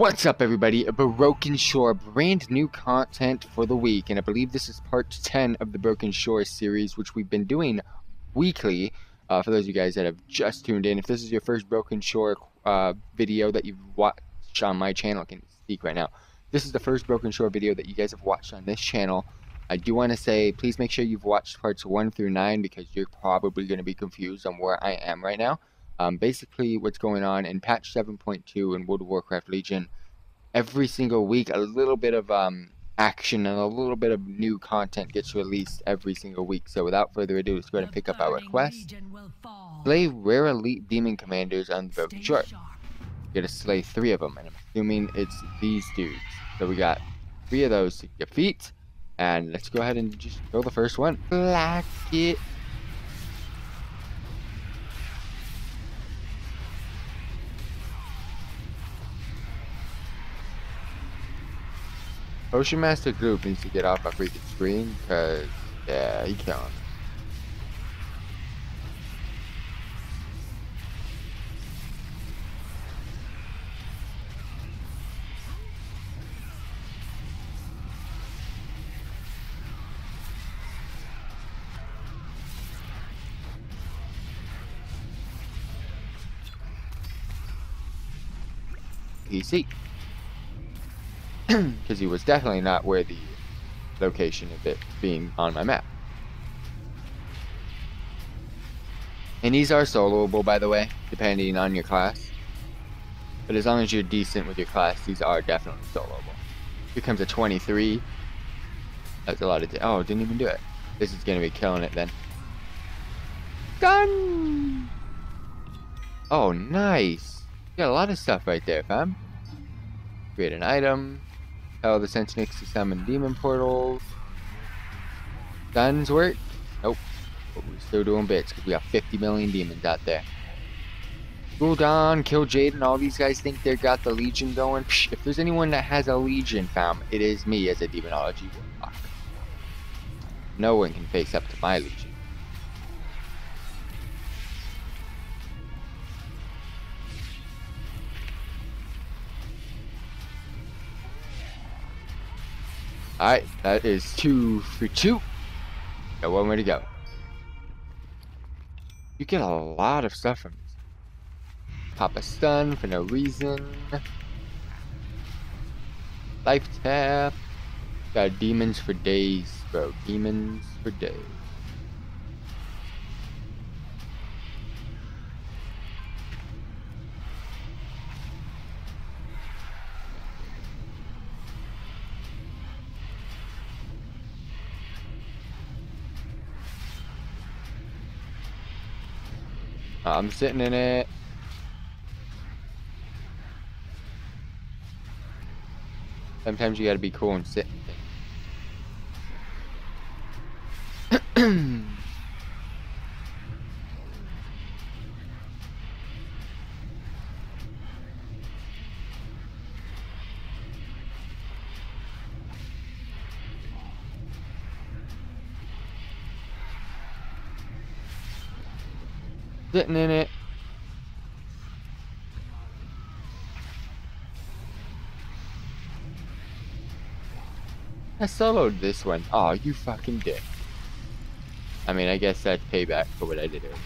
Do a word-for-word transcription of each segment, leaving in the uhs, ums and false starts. What's up, everybody? Broken Shore, brand new content for the week, and I believe this is part ten of the Broken Shore series, which we've been doing weekly. Uh, for those of you guys that have just tuned in, if this is your first Broken Shore uh, video that you've watched on my channel, I can speak right now. This is the first Broken Shore video that you guys have watched on this channel. I do want to say, please make sure you've watched parts one through nine, because you're probably going to be confused on where I am right now. Um, basically, what's going on in patch seven point two in World of Warcraft Legion, every single week, a little bit of um, action and a little bit of new content gets released every single week. So without further ado, let's go ahead and pick up our quest. Slay rare elite demon commanders on the Broken Shore. We're going to slay three of them, and I'm assuming it's these dudes. So we got three of those to defeat, and let's go ahead and just kill the first one. Black it. Potion Master Group needs to get off my freaking screen, cause yeah, he can't. P C. Because he was definitely not where the location of it being on my map. And these are soloable, by the way, depending on your class. But as long as you're decent with your class, these are definitely soloable. Here comes a twenty-three. That's a lot of... Oh, didn't even do it. This is going to be killing it then. Done! Oh, nice. Got a lot of stuff right there, fam. Create an item. Tell the Sentinix to summon demon portals. Guns work? Nope. But we're still doing bits because we got fifty million demons out there. Gul'dan, Kill Jaden, all these guys think they got the Legion going. Psh, if there's anyone that has a Legion, fam, it is me as a demonology warlock. No one can face up to my Legion. Alright, that is two for two. Got one way to go. You get a lot of stuff from this. Pop a stun for no reason. Life tap. Got demons for days, bro. Demons for days. I'm sitting in it. Sometimes you gotta be cool and sit in things. Sitting in it. I soloed this one. Aw, oh, you fucking dick. I mean, I guess that's payback for what I did earlier.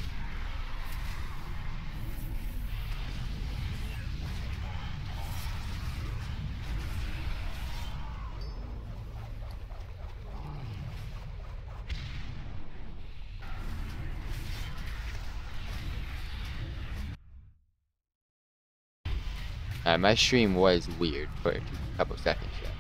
Uh, my stream was weird for a couple seconds there.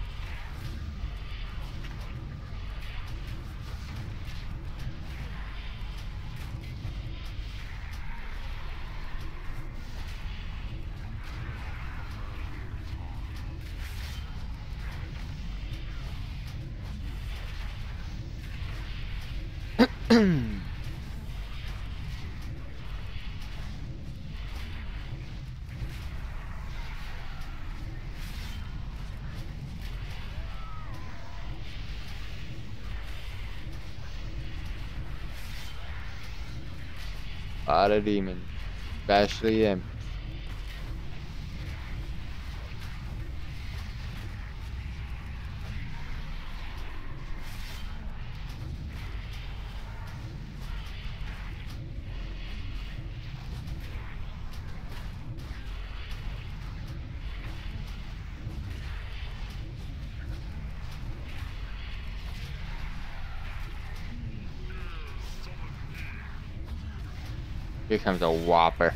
A lot of demons, especially him. Here comes a whopper.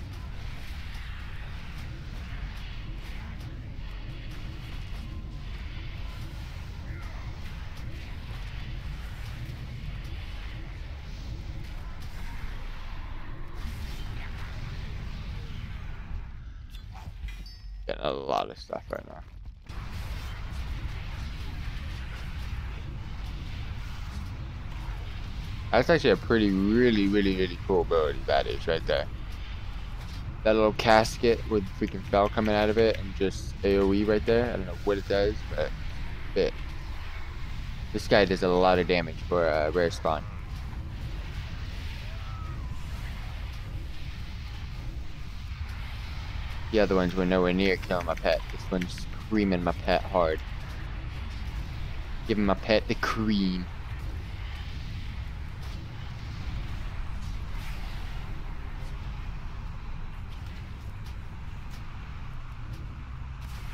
Getting a lot of stuff right now. That's actually a pretty, really, really, really cool ability, that is, right there. That little casket with freaking fell coming out of it and just AoE right there. I don't know what it does, but it. This guy does a lot of damage for a rare spawn. The other ones were nowhere near killing my pet. This one's creaming my pet hard. Giving my pet the cream.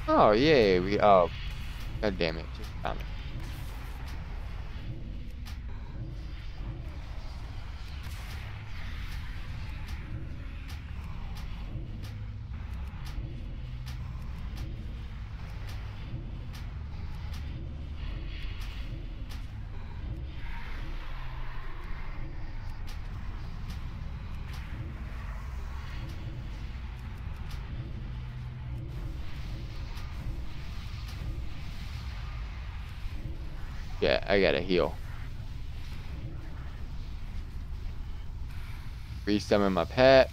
Oh yeah, we oh god damn it, just found it. Yeah, I gotta heal. Resummon my pet.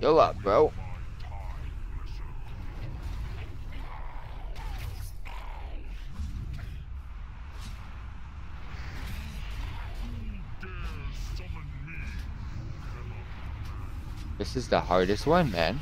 Heal up, bro. This is the hardest one, man.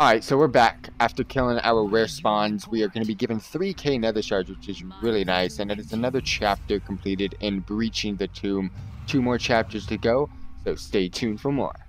Alright, so we're back. After killing our rare spawns, we are going to be given three K nether shards, which is really nice. And it is another chapter completed in Breaching the Tomb. Two more chapters to go, so stay tuned for more.